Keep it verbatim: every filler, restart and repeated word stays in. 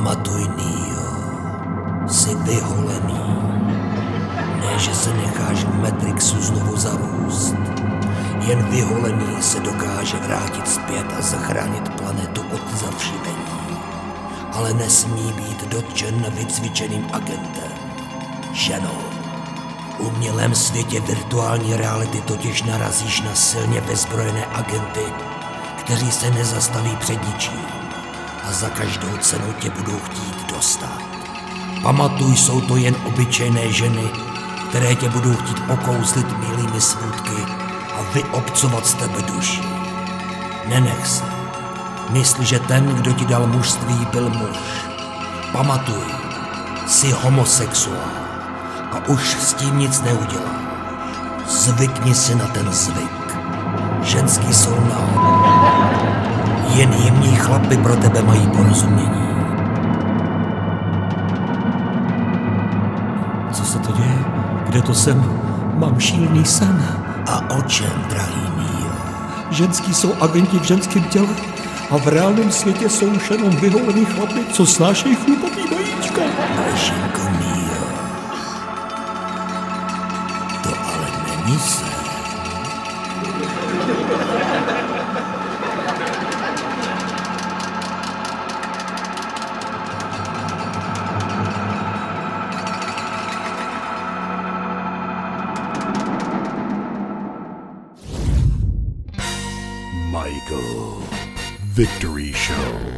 Pamatuj, Neo, jsi vyholený. Ne, že se necháš v Matrixu znovu zarůst. Jen vyholený se dokáže vrátit zpět a zachránit planetu od zavřivení. Ale nesmí být dotčen vycvičeným agentem, ženou. V umělém světě virtuální reality totiž narazíš na silně bezbrojené agenty, kteří se nezastaví před ničím a za každou cenu tě budou chtít dostat. Pamatuj, jsou to jen obyčejné ženy, které tě budou chtít okouzlit milými smutky a vyobcovat z tebe duši. Nenech se. Mysli, že ten, kdo ti dal mužství, byl muž. Pamatuj, jsi homosexuál a už s tím nic neudělá. Zvykni si na ten zvyk. Ženský jsou nahoru. Jen jemní chlapy pro tebe mají porozumění. Co se to děje? Kde to jsem? Mám šílený sen. A o čem, drahý Neo? Ženský jsou agenti v ženském těle a v reálném světě jsou už jenom vyholený chlapy, co snášejí chlupatý vajíčka. Božinko Neo, to ale není sen. Michael Victory Show.